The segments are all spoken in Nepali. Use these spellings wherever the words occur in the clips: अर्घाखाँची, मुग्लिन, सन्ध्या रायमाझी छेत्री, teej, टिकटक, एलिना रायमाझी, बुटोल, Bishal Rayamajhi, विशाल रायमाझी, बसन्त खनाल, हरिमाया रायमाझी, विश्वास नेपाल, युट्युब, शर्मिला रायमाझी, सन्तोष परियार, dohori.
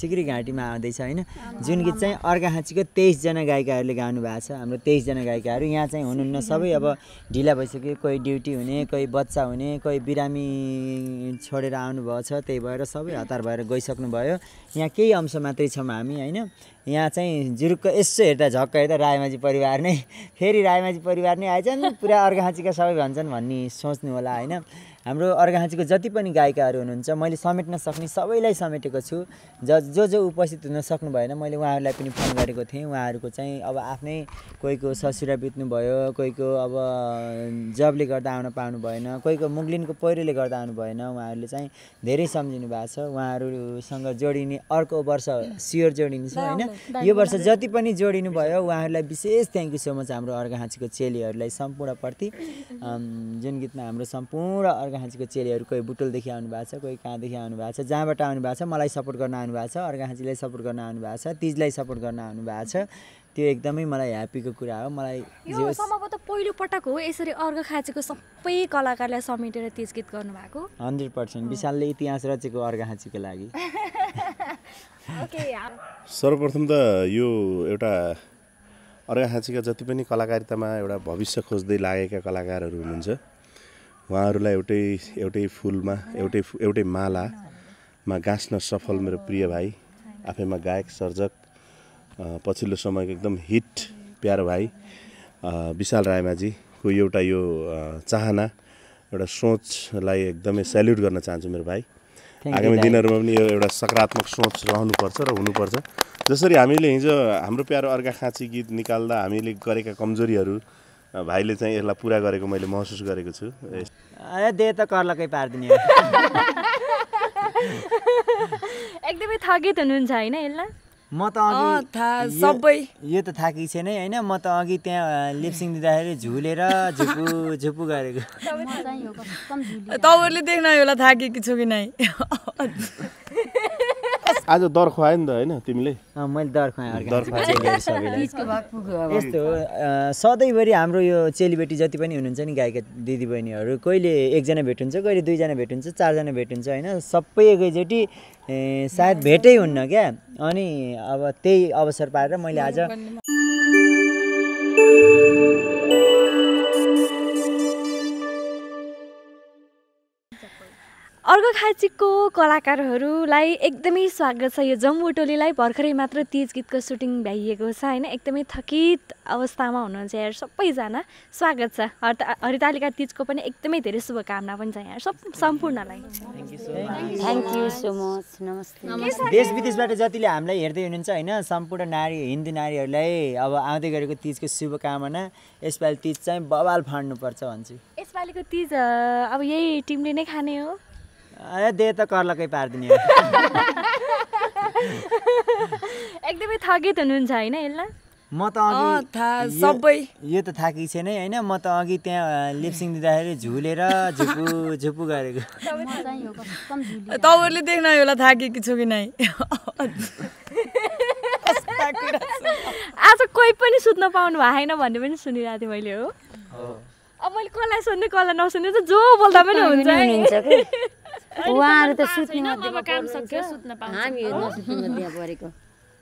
सिकरी घाँटीमा आउँदैछ हैन जुन गीत चाहिँ अर्घाखाँचीको 23 जना गायिकाहरूले गाउनु भएको छ हाम्रो 23 जना गायिकाहरू यहाँ चाहिँ हुनुहुन्न सबै अब ढिला भइसक्यो कोही ड्युटी हुने कोही बच्चा हुने कोही बिरामी छोडेर आउनु भएको छ त्यही भएर सबै हतार भएर गइसक्नु भयो यहाँ केही अंश मात्रै छम हामी हैन यहाँ चाहिँ जुरुक्क यसो हेर्दा झक्क हेर्दा रायमाझी परिवार नै फेरि रायमाझी परिवार नै आइजन् पुरा अर्घाखाँचीका सबै भन्छन् भन्ने सोच्नु होला हैन हाम्रो अर्घाखाँचीको जति पनि गायिकाहरू हुनुहुन्छ मैले समेट्न सक्ने सबैलाई समेटेको छु जो जो उपस्थित हुन सक्नु भएन मैले उहाँहरूलाई पनि फोन गरेको थिएँ उहाँहरूको चाहिँ अब आफ्नै कोहीको ससुरा बित्नु भयो कोहीको अब जबले गर्दा आउन पाउनु भएन कोहीको मुग्लिनको पहिरोले गर्दा आउनु भएन उहाँहरूले चाहिँ धेरै सम्झिनु भएको छ उहाँहरूसँग जोडिने अर्को वर्ष स्योर जोडिन्छ हैन यो वर्ष जति पनि जोडिनु भयो उहाँहरूलाई विशेष थ्यांक यू सो मच हाम्रो अर्घाखाँचीको चेलीहरूलाई सम्पूर्ण प्रति जुन गीतमा हाम्रो सम्पूर्ण अर्घाखाँचीको चेलीहरू कोही बुटोलदेखि आउनु भएको छ कोही कहाँदेखि आउनु भएको छ जहाँबाट आउनु भएको छ मलाई सपोर्ट गर्न आउनु भएको छ अर्घाखाँचीलाई सपोर्ट गर्न आउनु भएको छ तीजलाई सपोर्ट गर्न आउनु भएको छ त्यो एकदमै मलाई ह्यापीको कुरा हो मलाई यो सम्भवत पहिलो पटक हो यसरी अर्घाखाँचीको सबै कलाकारलाई समेटेर तीज गीत गर्नु भएको 100% विशालले इतिहास रचेको अर्घाखाँचीको लागि ओके सर्वप्रथम त यो एउटा अर्घाखाँचीका जति पनि कलाकारितामा एउटा भविष्य खोज्दै लागेका कलाकारहरू हुनुहुन्छ उहाँहरूलाई एउटै फूलमा एउटै मालामा गाँस्न सफल मेरो प्रिय भाइ आफैमा गायक सर्जक पछिल्लो समयको एकदम हिट प्यारो भाइ विशाल रायमाझी को एउटा यो चाहना एउटा सोचलाई एकदमै सल्युट गर्न चाहन्छु मेरो भाइ आगामी दिनहरुमा पनि यो एउटा सकारात्मक सोच रहनुपर्छ र हुनुपर्छ जसरी हामीले हिजो हाम्रो प्यारो अर्घाखाँची गीत निकाल्दा हामीले गरेका कमजोरीहरु भाइले चाहिँ यसलाई पूरा गरेको मैले महसुस गरेको छु ए दे त कर्लकै पार्दिने एकदमै थकित हुनुहुन्छ हैन यसलाई म त अघि सबै यो त थाकी छैन हैन म त अघि त्यहाँ लिपसिङ दिदाखेरि झुलेर झुपु गरेको तपाईहरुले देख्न होला थाकेकी छु कि नै आज दर खुवाए नि त हैन तिमीले मैले दर खुवाए यस्तो हो सधैँभरि हाम्रो यो चेलीबेटी जति पनि हुनुहुन्छ नि गायिका दिदीबहिनीहरू कहिले एकजना भेट्नुहुन्छ कहिले दुईजना भेट्नुहुन्छ चारजना भेट्नुहुन्छ हैन सबै एकैचोटी सायद भेटै हुन्न क्या अनि अब त्यही अवसर पाएर मैले आज अर्घाखाँचीको कलाकारहरूलाई एकदमै स्वागत छ यो जम्बुटोलीलाई भर्खरै मात्र तीज गीतको सुटिङ भ्याइएको छ हैन एकदमै थकित अवस्थामा हुनुहुन्छ यार सबैजना स्वागत छ हरितालिका तीजको पनि एकदमै धेरै शुभकामना पनि छ यार सब सम्पूर्णलाई थ्यांक यू सो मच नमस्ते देश विदेशबाट जतिले हामीलाई हेर्दै हुनुहुन्छ हैन सम्पूर्ण नारी हिन्दी नारीहरूलाई अब आउँदै गरेको तीजको शुभकामना यसपालि तीज चाहिँ बवाल फाड्नुपर्छ भन्छु यसपालिको तीज अब यही टिमले नै खाने हो अरे दे त कर्लकै पार्दिने एकदमै थकित हुनुहुन्छ हैन यसलाई म त अघि सबै यो त थाकी छैन हैन म त अघि त्यहाँ लिपसिङ दिदाखेरि झुलेर झुपु गरेको तपाईहरुले देख्न होला थाकेकी छु कि नै आज कोही पनि सुत्न पाउनु भएन भन्ने पनि सुनिराथे मैले हो अब मैले कसलाई सुन्ने कसलाई नसुन्ने जो बोल्दा पनि हुन्छ उहाँहरु त सुत्न अब काम सक्यो सुत्न पाउँछ हामी नसुत्न दिया परेको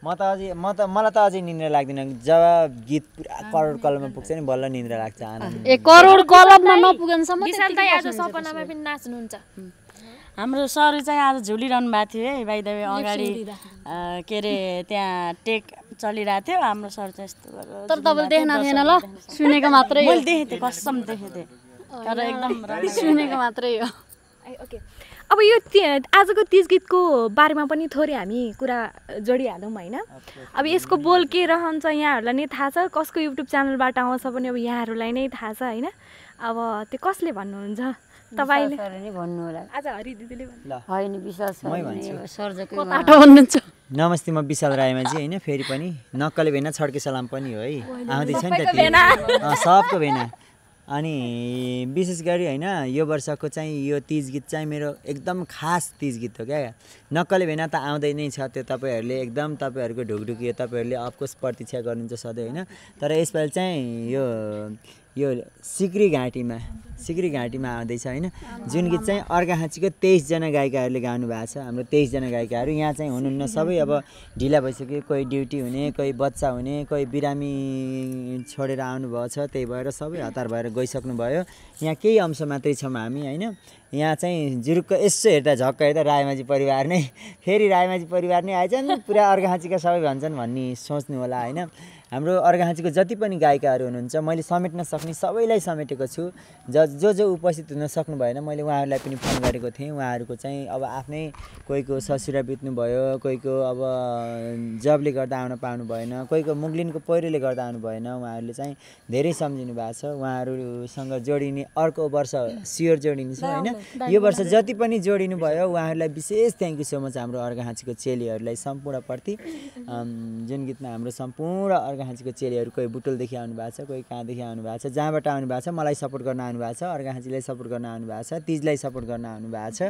मलाई त अझै निन्द्रा लाग्दैन जब गीत पुरा करोड कलममा पुग्छ नि बल्ल निन्द्रा लाग्छ आनन्द ए करोड कलममा नपुगनसम्म विशाल दाइ आज सपनामा पनि नाच्नुहुन्छ हाम्रो सर चाहिँ आज झुलिरहनु भएको थियो है बाइ द वे अगाडि के रे त्यहाँ टेक चलिरहेको थियो हाम्रो सर चाहिँ यस्तो गरेर तर तपाईले देख्न थिएन ल सुनेको मात्रै मैले देखेथे कसम देखेथे तर एकदम सुनेको मात्रै हो ओके अब यो आजको तीज गीतको बारेमा पनि थोरै हामी कुरा जोडिहालौँ हैन अब यसको बोल के रहन्छ यहाँहरुलाई नै थाहा छ कसको युट्युब च्यानलबाट आउँछ पनि अब यहाँहरुलाई नै थाहा छ हैन अब त्यो कसले भन्नुहुन्छ तपाईले सरले भन्नु होला आज हरि दिदीले भन्नु ल हैन विशाल सरजकै पाटो भन्नुहुन्छ नमस्ते म विशाल रायमाझी हैन फेरि पनि नक्कले भेना छड्के सलाम पनि हो है आउँदै छ नि त सबको भेना अनि विशेष गरी हैन यो वर्षको चाहिँ यो तीज गीत चाहिँ मेरो एकदम खास तीज गीत हो क्या नक्कले भेना त आउँदै नै छ त्यो तपाईहरुले एकदम तपाईहरुको ढुकढुकी हो तपाईहरुले अफकोर्स प्रतीक्षा गर्नुहुन्छ सधैँ हैन तर यसपालि चाहिँ यो यो सिक्री घाँटीमा आउँदैछ हैन जुन गीत चाहिँ अर्घाखाँचीको 23 जना गायिकाहरूले गाउनु भएको छ। हाम्रो 23 जना गायिकाहरू यहाँ चाहिँ हुनुहुन्न, सबै अब ढिला भइसक्यो, कोही ड्युटी हुने, कोही बच्चा हुने, कोही बिरामी छोडेर आउनु भएको छ, त्यही भएर सबै हतार भएर गइसक्नु भयो। यहाँ केही अंश मात्रै छम हामी हैन। यहाँ चाहिँ जुरुक्क यसो हेर्दा झक्क हेर्दा रायमाझी परिवार नै फेरि आइजन पुरा अर्घाखाँचीका सबै भन्छन् भन्ने सोच्नु होला हैन। हाम्रो अर्घाखाँचीको जति पनि गायिकाहरू हुनुहुन्छ मैले समेट्न सक्ने सबैलाई समेटेको छु। जो जो उपस्थित हुन सक्नु भएन मैले उहाँहरूलाई पनि फोन गरेको थिएँ। उहाँहरूको चाहिँ अब आफ्नै कोहीको ससुरा बित्नु भयो, कोहीको अब जबले गर्दा आउन पाउनु भएन, कोहीको मुग्लिनको पहिरोले गर्दा आउनु भएन। उहाँहरूले चाहिँ धेरै सम्झिनु भएको छ। उहाँहरूसँग जोडिने अर्को वर्ष स्योर जोडिन्छ हैन। यो वर्ष जति पनि जोडिनु भयो उहाँहरूलाई विशेष थ्यांक यू सो मच। हाम्रो अर्घाखाँचीको चेलीहरूलाई सम्पूर्णप्रति जुन गीतमा हाम्रो सम्पूर्ण अर्घाखाँचीको चेलीहरू कोही बुटुलदेखि आउनु भएको छ, कोही कहाँदेखि आउनु भएको छ, जहाँबाट आउनु भएको छ, मलाई सपोर्ट गर्न आउनु भएको छ, अर्घाखाँचीलाई सपोर्ट गर्न आउनु भएको छ, तिजलाई सपोर्ट गर्न आउनु भएको छ।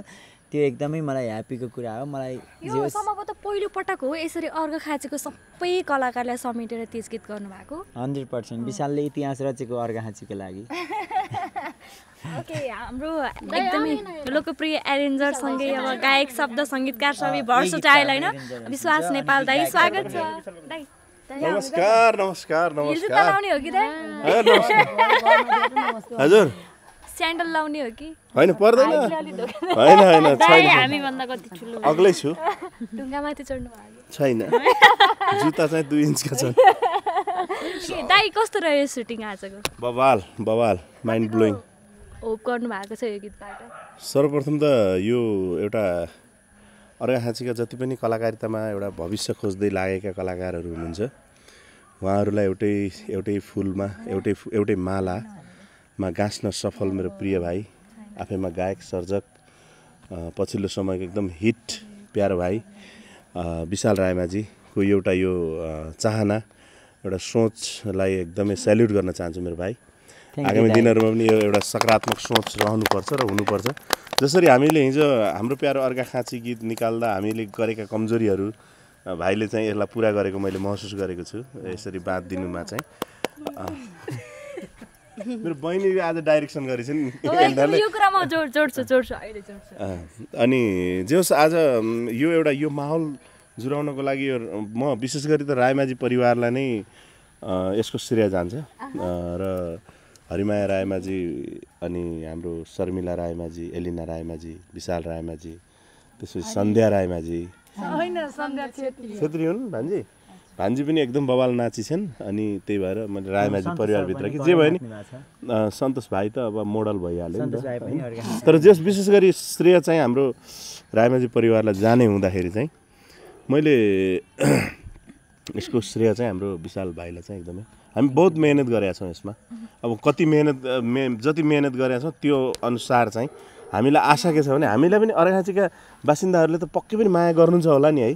त्यो एकदमै मलाई ह्यापीको कुरा हो। मलाई यो सम्भवत पहिलो पटक हो यसरी अर्घाखाँचीको सबै कलाकारलाई समेटेर तिज गीत गर्नु भएको। 100% विशालले इतिहास रचेको अर्घाखाँचीको लागि। ओके, हाम्रो एकदमै लोकप्रिय एरेन्जर सँगै अब गायक, शब्द संगीतकार सबै भर्सटाइल हैन विश्वास नेपाल दाइ, स्वागत छ दाइ। नमस्कार। लाउने हो कि दाइ? हजुर स्यान्डल लाउने हो कि? हैन पर्दैन। हैन छैन, हामी भन्दा कति ठुलो अग्लै छु। ढुङ्गा माथि चढ्नु भएको छैन, जुत्ता चाहिँ 2 इन्चका छन्। दाइ कस्तो रह्यो सुटिङ आजको? बवाल माइन्ड ब्लोइङ। होप गर्नु भएको छ यो गीतबाट? सर्वप्रथम त यो एउटा अर्घाखाँचीका जति पनि कलाकारितामा एउटा भविष्य खोज्दै लागेका कलाकारहरू हुनुहुन्छ, उहाँहरूलाई एउटै फुलमा एउटै मालामा गाँच्न सफल मेरो प्रिय भाइ, आफैमा गायक सर्जक, पछिल्लो समयको एकदम हिट प्यारो भाइ विशाल रायमाझीको एउटा यो चाहना, एउटा सोचलाई एकदमै स्याल्युट गर्न चाहन्छु मेरो भाइ। आगामी दिनहरुमा पनि यो एउटा सकारात्मक सोच रहनुपर्छ र हुनुपर्छ। जसरी हामीले हिजो हाम्रो प्यारो अर्घाखाँची गीत निकाल्दा हामीले गरेका कमजोरीहरू भाइले चाहिँ यसलाई पूरा गरेको मैले महसुस गरेको छु। यसरी बात दिनुमा चाहिँ मेरो बहिनीले आज डाइरेक्सन गरेछ नि, यो कुरामा जोड्छु अहिले जोड्छु। अनि जे होस् आज यो माहौल जुराउनको लागि म विशेष गरी त रायमाझी परिवारलाई नै यसको श्रेय जान्छ र हरिमाया रायमाझी अनि हाम्रो शर्मिला रायमाझी, एलिना रायमाझी, विशाल रायमाझी, त्यसपछि सन्ध्या रायमाझी छेत्री हुन्। भान्जी पनि एकदम बवाल नाची छन्। अनि त्यही भएर मैले रायमाझी परिवारभित्र कि जे भयो नि सन्तोष भाइ त अब मोडल भइहाल्यो नि, तर जस विशेष गरी श्रेय चाहिँ हाम्रो रायमाझी परिवारलाई जाने हुँदाखेरि चाहिँ मैले यसको श्रेय चाहिँ हाम्रो विशाल भाइलाई चाहिँ एकदमै हामी बहुत मेहनत गरेका छौँ यसमा। अब कति जति मेहनत गरेका छौँ त्यो अनुसार चाहिँ हामीलाई आशा के छ भने हामीलाई पनि अर्घाखाँचीका बासिन्दाहरूले त पक्कै पनि माया गर्नुहुन्छ होला नि है।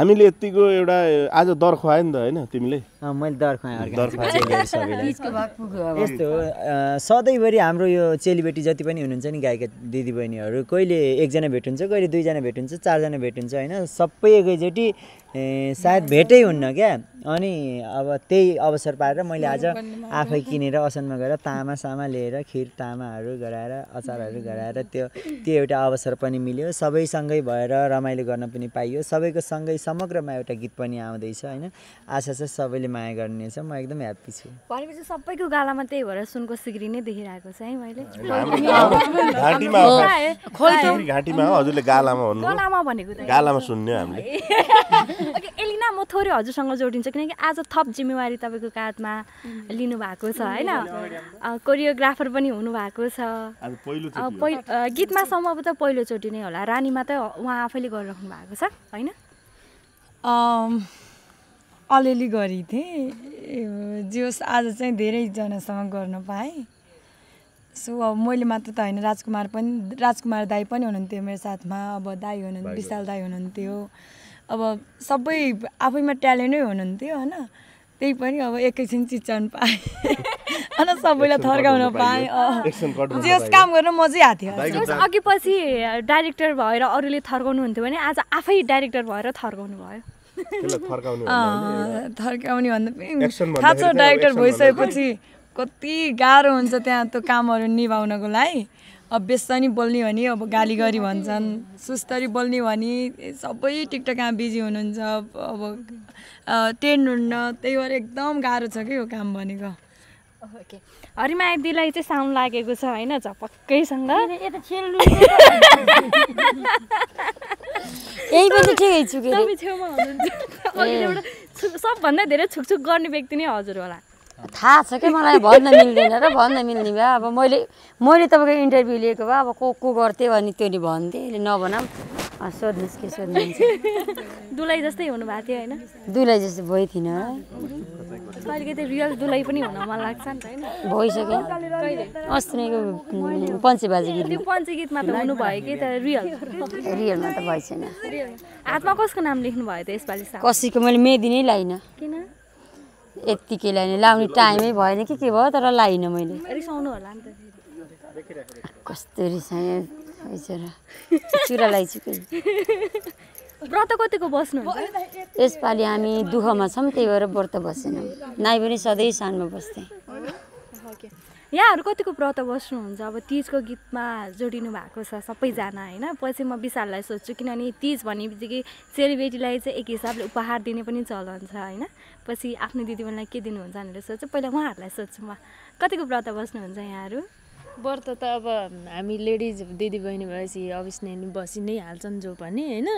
हामीले यतिको एउटा आज दर खुवायो नि त हैन तिमीले? मैले दर खुवाएँ। यस्तो हो सधैँभरि हाम्रो यो चेलीबेटी जति पनि हुनुहुन्छ नि गायिका दिदीबहिनीहरू, कहिले एकजना भेट्नुहुन्छ, कहिले दुईजना भेट्नुहुन्छ, चारजना भेट्नुहुन्छ हैन। सबै एकैचोटि सायद भेटै हुन्न क्या। अनि अब त्यही अवसर पाएर मैले आज आफै किनेर असनमा गएर तामा लिएर खिर तामाहरू गराएर अचारहरू गराएर त्यो एउटा अवसर पनि मिल्यो। सबैसँगै भएर रमाइलो गर्न पनि पाइयो। सबैको सँगै समग्रमा एउटा गीत पनि आउँदैछ हैन। आशा छ सबैले माया गर्नेछ। म एकदम ह्याप्पी छु। भनेपछि सबैको गालामा त्यही भएर सुनको सिक्री नै देखिरहेको छ है मैले। घाँटीमा हो हजुरले गालामा भन्नु? गालामा भनेको त गालामा सुन्ने हामीले। ओके एलिना, म थोरै हजुरसँग जोडिन्छु किनकि आज थप जिम्मेवारी तपाईँको काँधमा लिनुभएको छ हैन। कोरियोग्राफर पनि हुनुभएको छ। गीतमा सम्भवत पहिलोचोटि नै होला, रानीमा त उहाँ आफैले गरिराख्नु भएको छ होइन? अलिअलि गरिदिएँ जे होस्, आज चाहिँ धेरैजनासँग गर्न पाएँ। सो अब मैले मात्र त होइन, राजकुमार दाई पनि हुनुहुन्थ्यो मेरो साथमा, अब दाई हुनुहुन्थ्यो, विशाल दाई हुनुहुन्थ्यो, अब सबै आफैमा ट्यालेन्टै हुनुहुन्थ्यो होइन। त्यही पनि अब एकैछिन चिच्चाउनु पाएँ होइन, सबैलाई थर्काउन पाएँ। जस काम गर्न मजै आएको थियो। अघि पछि डाइरेक्टर भएर अरूले थर्काउनु हुन्थ्यो भने आज आफै डाइरेक्टर भएर थर्काउनु भयो। थर्काउने भन्दा पनि थाहा छ डाइरेक्टर भइसकेपछि कति गाह्रो हुन्छ त्यहाँ त कामहरु निभाउनको लागि अब बेसनी बोल्ने भनी अब गाली गरि भन्छन् सुस्तरी बोल्ने भनी सबै टिकटकमा बिजी हुनुहुन्छ अब टेन्ड हुन्न त्यही भएर एकदम गाह्रो छ के यो काम भनेको ओके हरिमाया दिदीलाई चाहिँ साउन्ड लागेको छ हैन झपक्कैसँग ए त छेल्नु यही पनि ठिकै छु के तपाईँ छेउमा हुनुहुन्छ अघि एउटा सबभन्दा धेरै छुकछुक गर्ने व्यक्ति नै हजुर होला थाहा छ के मलाई भन्न मिल्दैन र भन्न मिल्ने भए अब मैले तपाईको इन्टरभ्यु लिएको भए अब को गर्थे भनी त्यो नि भन्थे अहिले नभनम सोध्नुस् के सोध्नुहुन्छ दुलाई जस्तै हुनु भएको थियो हैन दुलाई जस्तै भइ थिन अहिले के रियल दुलाई पनि हुन मन लाग्छ नि हैन भइसक्यो अस्तिको पञ्चे बाजे गीत त्यो पञ्चे गीतमा त हुनु भयो के त रियल रियलमा त भइ छैन आत्मा कसको नाम लेख्नु भयो त यसपालि कसैको मैले मेदी नै लाइन किन यतिकै लाइन लाउने टाइमै भएन के भयो तर लाइन मैले रिसाउनु होला नि त कस्तो रिसाए हैचरा चुरा लाइछु के व्रत कतिको बस्नु हुन्छ यसपालि हामी दुखमा छम त्यही भएर व्रत बसेनौ नाइ पनि सधैँ सानमा बस्थे ओके यहाँहरु कतिको व्रत बस्नु हुन्छ अब तीजको गीतमा जोडिनु भएको छ सबैजना हैन पछि म विशाललाई सोध्छु किनभने तीज भनेबित्तिकै सेलिब्रेटीलाई चाहिँ एक हिसाबले उपहार दिने पनि चलन छ हैन पछि आफ्नो दिदीबहिनीलाई के दिनुहुन्छ भनेर सोध्छु पहिला उहाँहरुलाई सोध्छु म कतिको व्रत बस्नुहुन्छ यहाँहरु व्रत त अब हामी लेडीज दिदीबहिनी भएपछि अवश्य नै बसि नै हाल्छन् जो पनि हैन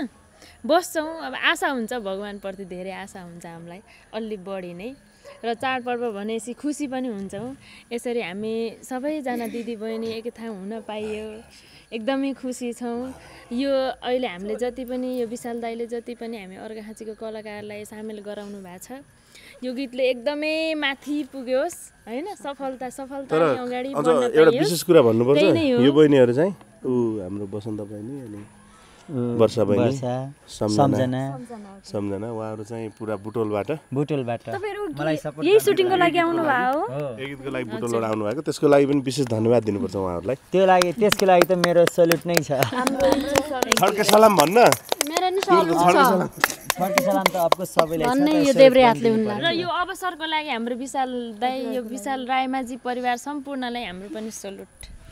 बस्छौं अब आशा हुन्छ भगवानप्रति धेरै आशा हुन्छ हामीलाई अलि बढी नै र चाडपर्व भनेपछि खुसी पनि हुन्छौं यसरी हामी सबैजना दिदीबहिनी एकै ठाउँ हुन पाइयो एकदमै खुसी छौं यो अहिले हामीले जति पनि यो विशाल दाइले जति पनि हामी अर्घाखाँचीको कलाकारलाई सामेल गराउनु भएको छ यो गीतले एकदमै माथि पुग्योस् हैन सफलता सफलता अगाडि बढ्न पाइयो एउटा विशेष कुरा भन्नुपर्छ यो बहिनीहरु चाहिँ उ हाम्रो बसन्त बहिनी अनि वर्षा बहिनी सम्झना सम्झना उहाँहरु चाहिँ पुरा बुटोलबाट मलाई सपोर्ट यही सुटिङको लागि आउनु भयो हो एक गीतको लागि बुटोलबाट आउनु भएको त्यसको लागि पनि विशेष धन्यवाद दिनुपर्छ उहाँहरुलाई त्यो लागि त्यसको लागि त मेरो सल्युट नै छ फर्के सलाम भन्न मेरो नि सल्युट फर्के सलाम त आपको सबैलाई भन्ने यो देब्रे हातले हुन्ला र यो अवसरको लागि हाम्रो विशाल दाइ यो विशाल रायमाझी परिवार सम्पूर्णलाई हाम्रो पनि सल्युट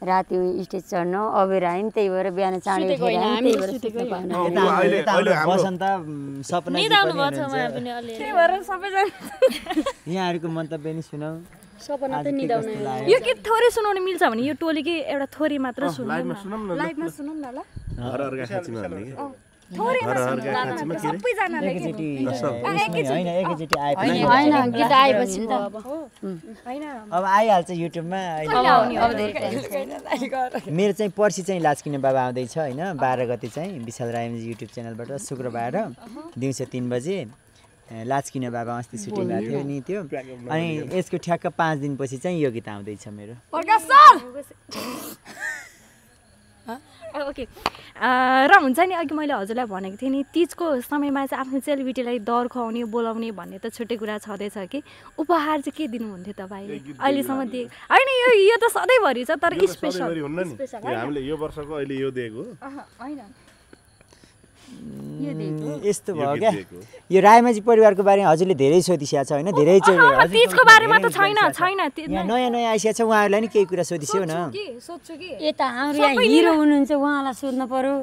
राति स्टेज चढ्न अबेर आइम त्यही भएर बिहान चाँडै यहाँहरुको मन्तव्य नि सुनाऊ सपना त निदाउनु यो गीत थोरै सुनाउनु मिल्छ भने यो टोलीकै एउटा थोरै मात्र सुनाउनु लाइभमा सुनौं न ल अर्घाखाँचीमा भन्ने के थोरै सुनाउनु सबैजनाले हैन गीत आएपछि त अब आइहाल्छ युट्युबमा मेरो चाहिँ पर्सि चाहिँ लाचकिने बाबा आउँदैछ हैन 12 गते चाहिँ विशाल रायमजी युट्युब च्यानलबाट शुक्रबार दिउँसो 3 बजे लाचकिने बाबा अस्ति सुटिङ भएको थियो नि त्यो अनि यसको ठ्याक्क 5 दिनपछि चाहिँ यो गीत आउँदैछ मेरो ओके र हुन्छ नि अघि मैले हजुरलाई भनेको थिएँ नि तीजको समयमा चाहिँ आफ्नो सेलिब्रिटीलाई दर खुवाउने बोलाउने भन्ने त छुट्टै कुरा छँदैछ कि उपहार चाहिँ के दिनुहुन्थ्यो तपाईँले अहिलेसम्म दिए हैन यो त सधैँभरि छ तर स्पेशल हामीले यो वर्षको अहिले यो दिएको हैन यस्तो भयो क्या यो रायमाझी परिवारको बारेमा हजुरले धेरै सोधिसिया छ हैन धेरै तीजको बारेमा त छैन नयाँ नयाँ आइसिया छ उहाँहरुलाई नि केही कुरा सोधिसियो न सोध्छु कि यता हाम्रो हिरो हुनुहुन्छ उहाँलाई सोध्न पर्यो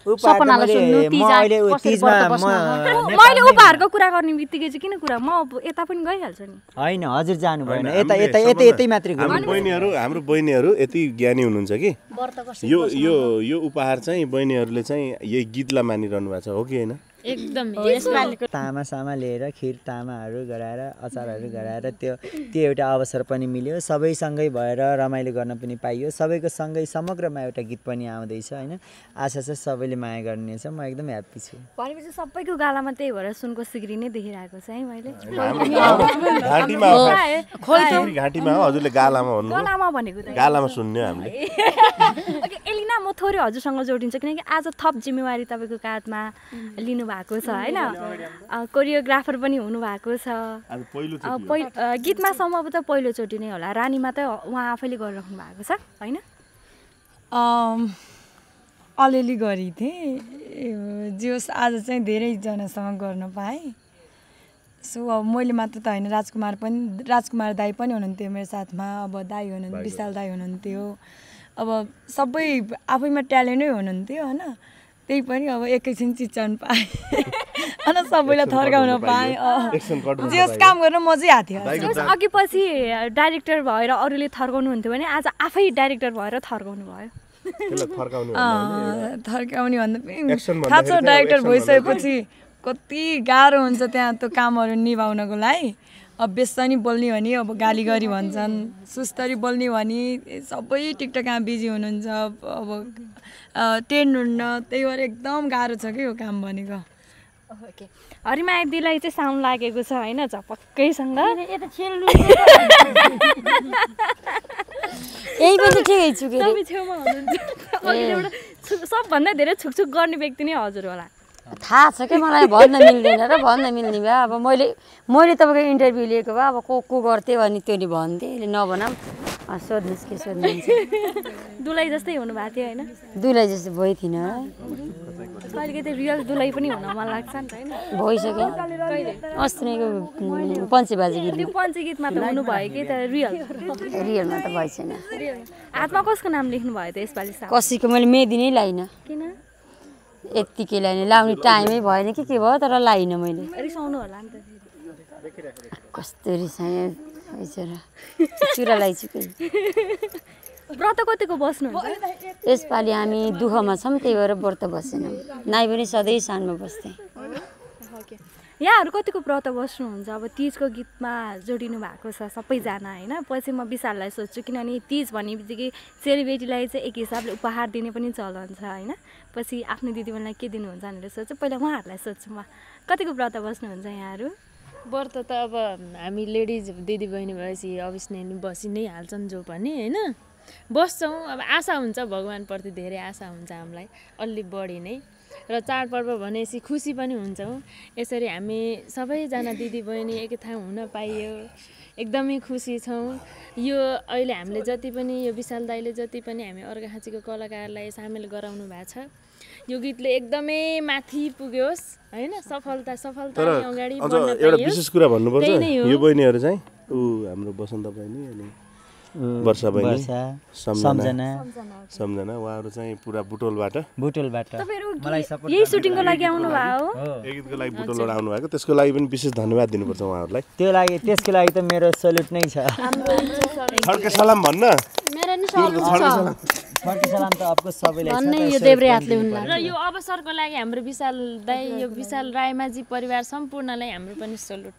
सपनालाई सुन्नु 30 मैले उपहारको कुरा गर्ने बित्तिकै चाहिँ किन कुरा म एता पनि गइहाल्छु नि हैन हजुर जानु भएन एता एता एतै एतै मात्र गयो हाम्रो बहिनीहरु यति ज्ञानी हुनुहुन्छ कि यो यो यो उपहार चाहिँ बहिनीहरुले चाहिँ यही गीतला मानिरहनु भएको छ हो कि हैन एकदम तामा सामा लिएर खीर तामाहरु गराएर अचारहरु गराएर त्यो एउटा अवसर पनि मिल्यो सबैसँगै भएर रमाइलो गर्न पनि पाइयो सबैको सँगै समग्रमा एउटा गीत पनि आउँदै छ हैन आशा छ सबैले माया गर्नेछ म एकदम ह्यापी छु भनेपछि सबैको गालामा त्यही भएर सुनको सिग्री नै देखिरहेको छ है मैले घाटीमा हो खोल घाटीमा हो हजुरले गालामा भन्नु गालामा भनेको गालामा सुन्ने हामीले ओके एलिना म थोरै हजुरसँग जोडिन्छु किनकि आज थप जिम्मेवारी तपाईको काँधमा लिनु कोरियोग्राफर पनि हुनु भएको छ गीतमा सम्भव त पहिलो चोटी नै होला रानीमा त उहाँ आफैले गरिराख्नु भएको छ हैन अलिअलि गरिथे जोस आज चाहिँ धेरै जनासँग गर्न पाए सो मैले मात्र त हैन राजकुमार दाई पनि हुनुहुन्थ्यो मेरो साथमा अब दाई हुनुहुन्थ्यो विशाल दाई हुनुहुन्थ्यो अब सबै आफैमा ट्यालेन्टै हुनुहुन्थ्यो हैन त्यही पनि अब एकैछिन चिचन पाए अन सबैलाई थर्काउन पाए जस काम गर्न मजै आथ्यो अघि पछि डाइरेक्टर भएर अरूले थर्काउनु हुन्थ्यो भने आज आफै डाइरेक्टर भएर थर्काउनु भयो थर्काउने भन्दा पनि थाहा छ डाइरेक्टर भइसकेपछि कति गाह्रो हुन्छ त्यहाँ त्यो कामहरु निभाउनको लागि अब बेसनी बोल्ने भने अब गाली गरी भन्छन् सुस्तरी बोल्ने भने सबै टिकटकमा बिजी हुनुहुन्छ अब टेन्ड हुन्न त्यही भएर एकदम गाह्रो छ के यो काम भनेको ओके हरिमाया दिदीलाई चाहिँ साउन्ड लागेको छ हैन झपक्कैसँग यही पनि ठिकै छु के तपाईँ छेउमा हुनुहुन्छ सबभन्दा धेरै छुकछुक गर्ने व्यक्ति नै हजुर होला थाहा छ के मलाई भन्न मिल्दैन र भन्न मिल्ने भए अब मैले तपाईको इन्टरभ्यु लिएको भए अब को गर्थे भने त्यो नि भन्थे अहिले नभनम सोध्नुस् के सोध्नुहुन्छ दुलाई जस्तै हुनु भएको थियो हैन दुलाई जस्तै भइ थिन कहिलेकै त रियल दुलाई पनि हुन मन लाग्छ नि हैन भइसक्यो अस्तिको पञ्चे बाजे गीत त्यो पञ्चे गीतमा त हुनु भयो के त रियलमा त भइ छैन आत्मा कसको नाम लेख्नु भयो त यसपालि कसैको मैले मेहदी नै लाइन किन यतिकै लाइन लाउने टाइमै भएन के भयो तर लाइन मैले रिसाउनु होला नि त कस्तो रिसाए हैचरा चुरा लाइछु के व्रत कतिको बस्नु हुन्छ यसपालि हामी दुखमा छम त्यही भएर व्रत बसेनौ नाइ पनि सधैँ सानमा बस्थे ओके यहाँहरु कतिको व्रत बस्नु हुन्छ अब तीजको गीतमा जोडिनु भएको छ सबैजना हैन पछि म विशाललाई सोध्छु किनभने तीज भनेबित्तिकै सेलिब्रेटीलाई चाहिँ एक हिसाबले उपहार दिने पनि चलन छ हैन पछि आफ्नो दिदीबहिनीलाई के दिनुहुन्छ भनेर सोच्छु पहिला उहाँहरूलाई सोध्छु म कतिको व्रत बस्नुहुन्छ यहाँहरू व्रत त अब हामी लेडिज दिदीबहिनी भएपछि अवश्य नै बसि नै हाल्छन् जो पनि हैन बस्छौँ अब आशा हुन्छ भगवानप्रति धेरै आशा हुन्छ हामीलाई अलि बढी नै र चाडपर्व भनेपछि खुसी पनि हुन्छौँ यसरी हामी सबैजना दिदीबहिनी एकै ठाउँ हुन पाइयो एकदमै खुसी छौँ यो अहिले हामीले जति पनि यो विशाल दाइले जति पनि हामी अर्घाखाँचीको कलाकारलाई सामेल गराउनु भएको छ यो गीतले एकदमै माथि पुग्योस् हैन सफलता सफलता अगाडि बढ्न पाइयो एउटा विशेष कुरा भन्नुपर्छ यो बहिनीहरु चाहिँ उ हाम्रो बसन्त बहिनी अनि वर्षा बहिनी सम्झना सम्झना उहाँहरु चाहिँ पुरा बुटोलबाट मलाई सपोर्ट यही सुटिङको लागि आउनु भयो एक गीतको लागि बुटोलबाट आउनु भएको त्यसको लागि पनि विशेष धन्यवाद दिनुपर्छ उहाँहरुलाई त्यो लागि त्यसको लागि त मेरो सल्युट नै छ फर्के सलाम भन्न मेरो नि सल्युट फर्के सलाम त आपको सबैलाई भन्ने यो देब्रे हातले हुन्ला र यो अवसरको लागि हाम्रो विशाल दाइ यो विशाल रायमाझी परिवार सम्पूर्णलाई हाम्रो पनि सल्युट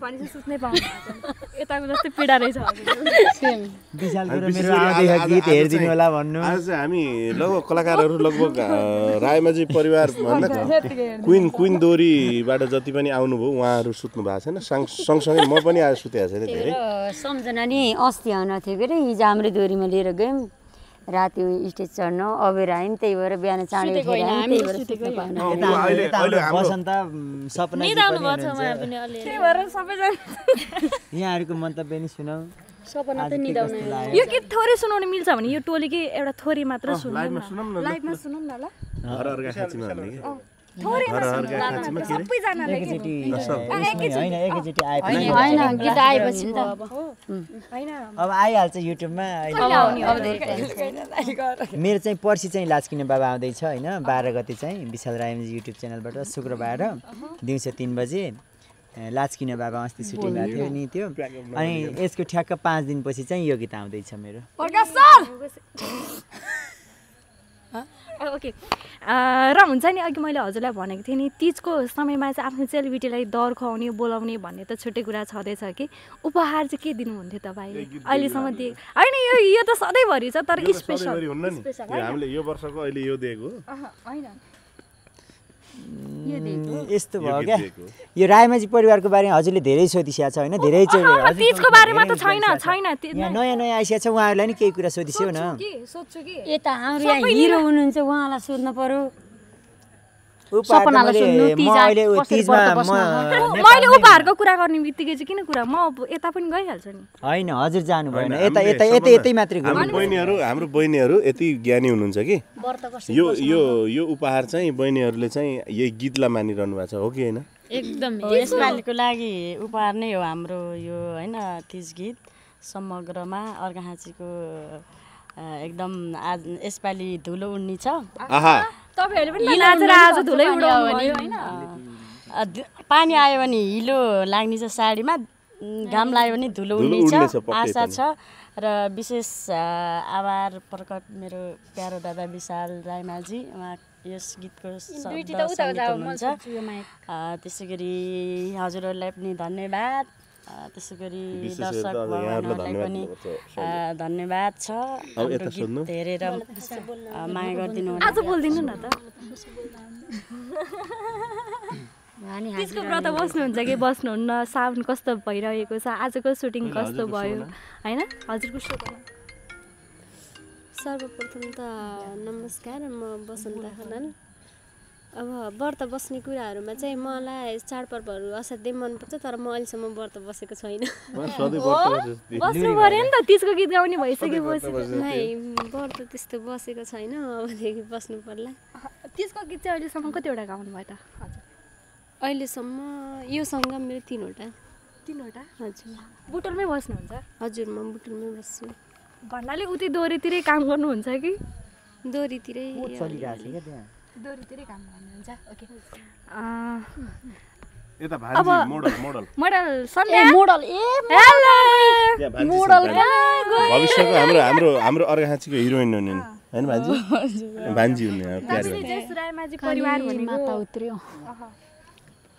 पानी सुत्नै पाउनु भएको यताको जस्तै पीडा रहेछ सेम विशालको र मेरो आउँदै गीत हेर्दिनु होला भन्नु आज हामी लगभग कलाकारहरु लगभग रायमाझी परिवार भन्दा क्वीन दोरीबाट जति पनि आउनुभयो उहाँहरु सुत्नु भएको छैन सँगसँगै म पनि आज सुतेको छैन धेरै सम्झना नि अस्ति आउन थियो के रे हिजो हाम्रो दोरीमा लिएर गयौं रात यो स्टेज चढ्न अबेरा हैन त्यही भएर बिहान चाँडै यहाँहरुको मन्तव्य नि सुनाऊ सपना त निदाउनु यो के थोरै सुनाउन मिल्छ भने यो टोली के एउटा थोरै मात्र सुनाउनु लाइभमा सुनम न ल हर अर्घाखाँचीमा भन्ने के थोरै सुनाउनु सबै जनाले हैन गीत आएपछि त हैन अब आइहाल्छ युट्युबमा मेरो चाहिँ पर्सी चाहिँ लाचकिने बाबा आउँदै छ हैन 12 गते चाहिँ विशाल रायमजी युट्युब च्यानलबाट शुक्रबार दिउँसो 3 बजे लाचकिने बाबा अस्ति सुटिङ भएको थियो नि त्यो अनि यसको ठ्याक्क 5 दिनपछि चाहिँ यो गीत आउँदै छ मेरो प्रकाश सर ओके र हुन्छ नि अघि मैले हजुरलाई भनेको थिएँ नि तीजको समयमा चाहिँ आफ्नो सेलिब्रिटीलाई दर खुवाउने बोलाउने भन्ने त छुट्टै कुरा छँदैछ कि उपहार चाहिँ के दिनुहुन्थ्यो तपाईले अहिलेसम्म दिए हैन यो यो त सधैँभरि छ तर स्पेशल हामीले यो वर्षको अहिले यो दिएको हैन यस्तो भयो क्या यो रायमाझी परिवारको बारेमा हजुरले धेरै सोधिसिया छ हैन धेरै तीजको बारेमा त छैन नयाँ नयाँ आइसिया छ उहाँहरुलाई नि केही कुरा सोधिसियो न सोध्छु कि यता हाम्रो यहाँ हिरो हुनुहुन्छ उहाँलाई सोध्न पर्यो सपनालाई सुन्नु तीज अहिले तीजमा मैले उपहारको कुरा गर्ने बित्तिकै चाहिँ किन कुरा म यता पनि गइहाल्छु नि हैन हजुर जानु भएन यता यता यतै यतै मात्र गयो हाम्रो बहिनीहरु यति ज्ञानी हुनुहुन्छ कि यो यो यो उपहार चाहिँ बहिनीहरुले चाहिँ यही गीतलाई मानिरहनु भएको छ हो कि हैन एकदम यसपालिको लागि उपहार नै हो हाम्रो यो हैन तीज गीत समग्रमा अर्घाखाँचीको एकदम आज यसपालि धुलो उड्नी छ आहा पानी आयो भने हिलो लाग्ने छ साडीमा घाम लाग्यो भने धुलो उड्नेछ आशा छ र विशेष आभार प्रकट मेरो प्यारो दादा विशाल रायमाझी उहाँ यस गीतको त्यसै गरी हजुरहरूलाई पनि धन्यवाद त्यसै गरी दर्शकहरूलाई पनि धन्यवाद छ हाम्रो गीत हेरेर माया गर्दिनु होला आज बोल्दिनु न त त्यसको व्रत बस्नुहुन्छ कि बस्नुहुन्न साउन्ड कस्तो भइरहेको छ आजको सुटिङ कस्तो भयो हैन हजुरको सुटिङ सर्वप्रथम त नमस्कार म बसन्त खनाल अब व्रत बस्ने कुराहरुमा चाहिँ मलाई चाडपर्वहरु असाध्यै मन पर्छ तर म अहिलेसम्म व्रत बसेको छैन बस्नु पर्यो नि त तीजको गीत गाउने भइसकेपछि व्रत त्यस्तो बसेको छैन अबदेखि बस्नु पर्ला तीजको गीत चाहिँ अहिलेसम्म कतिवटा गाउनु भयो त हजुर अहिलेसम्म योसँग मेरो 3 वटा हजुर बुटुलमै बस्नुहुन्छ हजुर म बुटुलमै बस्छु भन्नाले उति दोरीतिरै काम गर्नुहुन्छ कि दोरीतिरै चलिरहेछ के त्यहाँ दोरीतिरै काम गर्नुहुन्छ ओके एता भाजी मोडल सन्ध्या मोडल भविष्यको हाम्रो हाम्रो हाम्रो अर्घाखाँचीको हिरोइन हुनु हैन भान्जी भान्जी हुनु प्यारो रायमाझी परिवार भनेको माता उत्रयो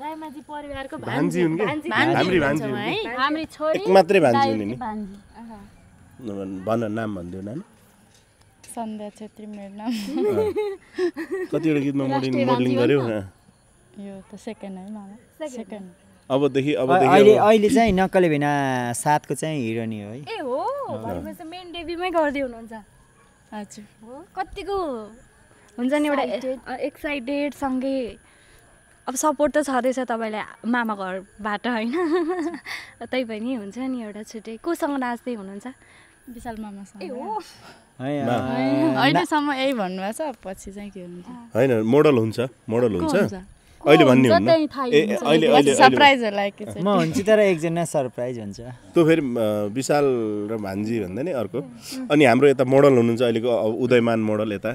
रायमाझी परिवारको भान्जी हुनु के हाम्रो भान्जी हाम्रो छोरी मात्रै भान्जी हुनु नि भान्जी भन नाम भन्दियो नानी सन्ध्या छेत्री मेरो नाम कतिवटा गीतमा मोडलिङ गर्यो यो त सेकेन्ड है मामा सेकेन्ड अब देखि अहिले चाहिँ नक्कले बिना 7 को चाहिँ हिरोनी हो है ए हो भनेपछि मेन डेब्यूमै गर्दै हुनुहुन्छ हजुर हो कतिको हुन्छ नि एउटा एक्साइटेड सँगै अब सपोर्ट त छदैछ तपाईलाई मामा घरबाट हैन तै पनि हुन्छ नि एउटा छुटे कोसँग नाच्दै हुनुहुन्छ विशाल मामासँग ए हो अहिलेसम्म यही भन्नुभएको छ पछि चाहिँ के हुन्छ हैन मोडल हुन्छ अहिले भन्ने हुन्न अहिले अहिले सरप्राइजहरुलाई के छ म हुन्छ तर एकजना सरप्राइज हुन्छ त्यो फेरि विशाल र भान्जी भन्दा नि अर्को अनि हाम्रो यता मोडल हुनुहुन्छ अहिलेको उदयमान मोडल यता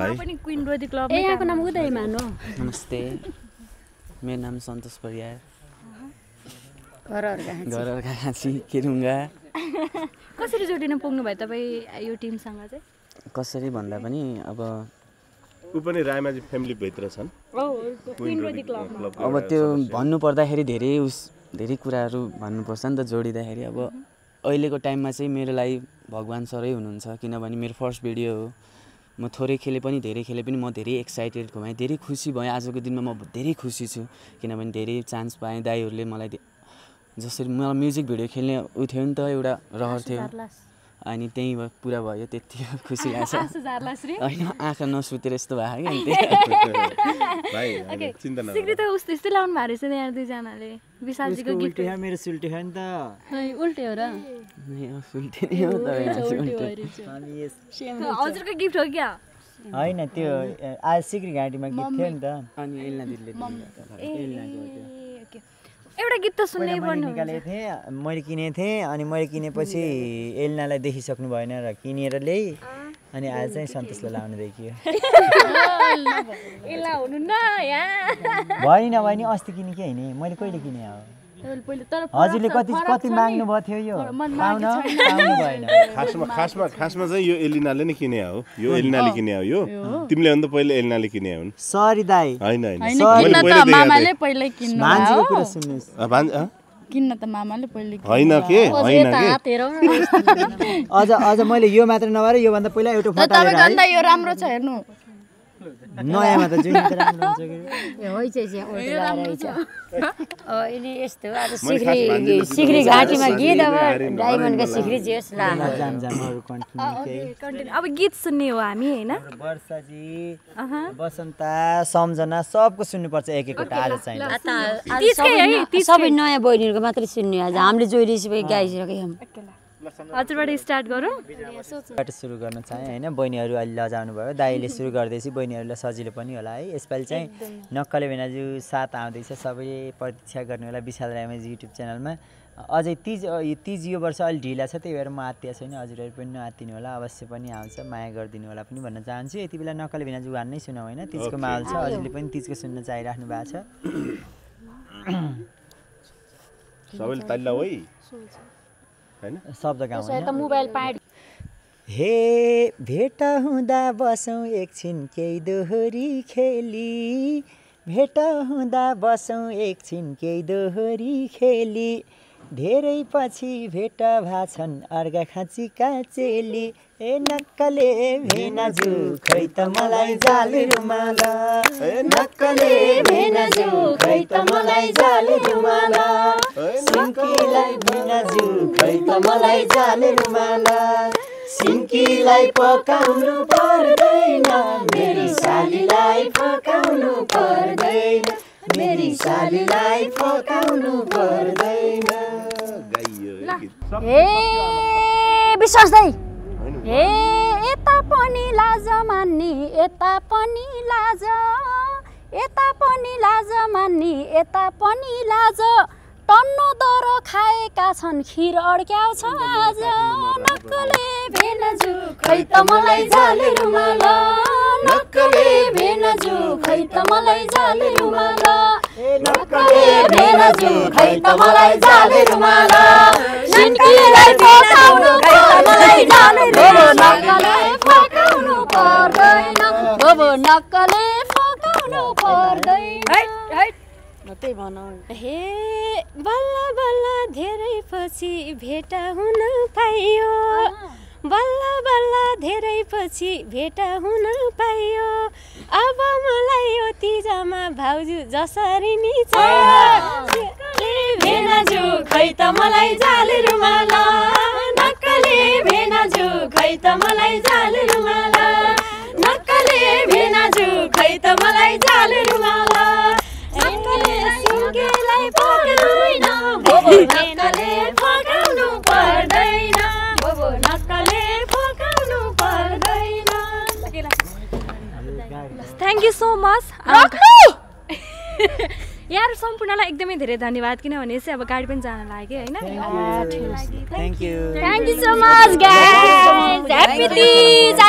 भाइ पनि क्वीन रोजी क्लब ए यहाँको नाम उदयमान हो नमस्ते मेरो नाम सन्तोष परियार घर अर्घाखाँची किरुङ्गा कसरी जोडिन पुग्नु भयो तपाई यो टिमसँग चाहिँ कसरी भन्दा पनि अब उ पनि रायमाझी फ्यामिली भित्र छन् अब त्यो भन्नु पर्दाखेरि धेरै कुराहरु भन्नुपर्छ नि त जोडिदाखेरि अब अहिलेको टाइममा चाहिँ मेरो लागि भगवान सरै हुनुहुन्छ किनभने मेरो फर्स्ट भिडियो हो म थोरै खेले पनि म धेरै एक्साइटेड भएँ धेरै खुसी भएँ आजको दिनमा म धेरै खुसी छु किनभने धेरै चान्स पाएँ दाइहरुले मलाई जसरी मलाई म्युजिक भिडियो खेल्ने उ थियो नि त एउटा रहर थियो अनि त्यही पुरा भयो त्यति खुसी आछ आँखा नसुतेर यस्तो भयो हैन भाइ चिन्ता नगर सिक्री त उस्तो यस्तो लाउनु भा रहेछ यहाँ दुई जनाले विशाल जी को गिफ्ट यहाँ मेरो सुल्टी हो नि त हैन उल्टे हो र मेरो सुल्टी नि हो त अनि यस हजुरको गिफ्ट हो क्या हैन त्यो आज सिक्री गाडीमा गिफ्ट थियो नि त अनि एलिना दिदीले एलिना गयो एउटा गीत त सुन्नै पर्नु निकाले थिए मैले किने थिए अनि मैले किनेपछि एलिनालाई देखि सक्नु भएन र किनेर ल्याइ अनि आज चाहिँ सन्तोषले लाउन देखियो एला हुनु न यहाँ भएन भएन अस्ति किने के हैन मैले कहिले किने हो पहिले तर हजुरले कति कति माग्नु भयो थियो यो पाउन पाउनु भएन खासमा खासमा खासमा चाहिँ यो एलिनाले नै किने हो यो एलिनाले किने हो यो तिमीले भन्दा पहिले एलिनाले किने हुन् सरी दाइ हैन हैन किन्न त मामाले पहिले किन्नु भान्जीको कुरा सुन्नुस् भान्ज किन्न त मामाले पहिले हैन के हैन के अझ अझ मैले यो मात्र नभएर यो भन्दा पहिला एउटा फोटो आयो त भन्दा यो राम्रो छ हेर्नु नयाँमा त जुन त राम्रो हुन्छ के होइ चाहिँ ओल्टे राम्रो छ अ इनी यस्तो आज सिक्री घाटीमा गीत अब डायमन्डको सिक्री जेस ला जामहरु कन्टिन्यू अब गीत सुन्ने हो हामी हैन वर्षा जी बसन्ता सम्झना सबको सुन्नु पर्छ एक एकवटा आज चाहिँ आज सबै नयाँ बहिनीहरुको मात्र सुन्ने आज हामीले जोइरिसबै गाइसके हम हजुरबाट स्टार्ट गरौँ सोच्नुबाट सुरु गर्न चाहे हैन बहिनीहरु अलि लजाउनु भयो दाइले सुरु गर्दैसी बहिनीहरुलाई सजिलो पनि होला है यसपालि चाहिँ नक्कले भेनाजु साथ आउँदैछ सबैले प्रतीक्षा गर्नु होला विशाल रायमाझी युट्युब च्यानलमा अझै 30 यो वर्ष अलि ढिला छ त्यही भएर म आत्या छैन हजुरहरु पनि नआत्तिनु होला अवश्य पनि आउँछ माया गर्दिनु होला पनि भन्न चाहन्छु यति बेला नक्कले भेनाजु गान नै सुनाउ हैन 30 को माहौल छ हजुरले पनि 30 को सुन्न चाहिराख्नु भएको छ सबैले तालिला होइ हे भेट हुँदा बसौँ एकछिन केही दोहोरी खेली भेट हुँदा बसौँ एकछिन केही दोहोरी खेली धेरै पछि भेट भाछन् अर्घाखाँचीका चेली ए नक्कले भेनाजु खै त मलाई जाल रुमाल ए नक्कले भेनाजु खै त मलाई जाल रुमाल सिन्कीलाई भेनाजु खै त मलाई जाल रुमाल सिन्कीलाई पकाउनु पर्दैन मेरी सालीलाई पकाउनु पर्दैन मेरी सालीलाई पकाउनु पर्दैन गाइयो ए विश्वास दाइ ए एता पनि लाज मान्नी एता पनि लाज टन्नो दरो खाएका छन् खीर अड्क्याउँछ आज नक्कले भेनाजु खै त मलाई जाल रुमाल नक्कले भेनाजु खै त मलाई जाल रुमाल नक्कले भेनाजु खै त मलाई जाल रुमाल सिन्कीलाई पकाउनु पर्दैन बो नक्कले पकाउनु पर्दैन बो नक्कले पकाउनु पर्दैन हैट हैट नतै भनौ हे बल्ल बल्ल धेरै पछि भेट हुन पाइयो बल्ल बल्ल धेरै पछि भेट हुन पाइयो अब मलाई यो तिजामा भाउजू जसरी नि नक्कले भेनाजु खै त मलाई जाल रुमाल नक्कले भेनाजु खै त मलाई जाल रुमाल नक्कले भेनाजु खै त मलाई जाल रुमाल नक्कले पकाउनु पर्दैन बबो नक्कले पकाउनु पर्दैन थ्यांक यू सो मच यार सम्पूर्णलाई एकदमै धेरै धन्यवाद किनभने चाहिँ अब गाडी पनि जान लाग्यो हैन thank you so much guys happy